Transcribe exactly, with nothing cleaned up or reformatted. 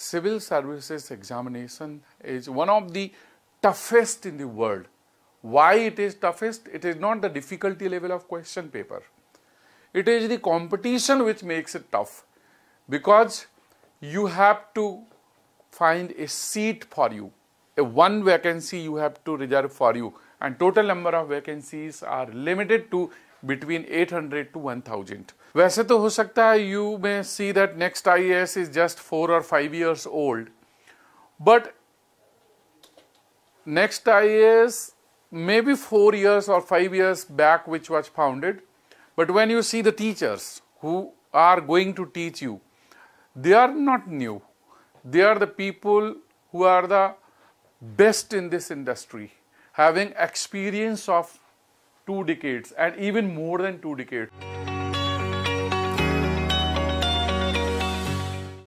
Civil services examination is one of the toughest in the world. Why it is toughest? It is not the difficulty level of question paper. It is the competition which makes it tough, because you have to find a seat for you. A one vacancy you have to reserve for you, and total number of vacancies are limited to between eight hundred to one thousand. वैसे तो हो सकता है you may see that next I A S is just four or five years old, but next I A S maybe four years or five years back which was founded. But when you see the teachers who are going to teach you, they are not new. They are the people who are the best in this industry, having experience of two decades and even more than two decades.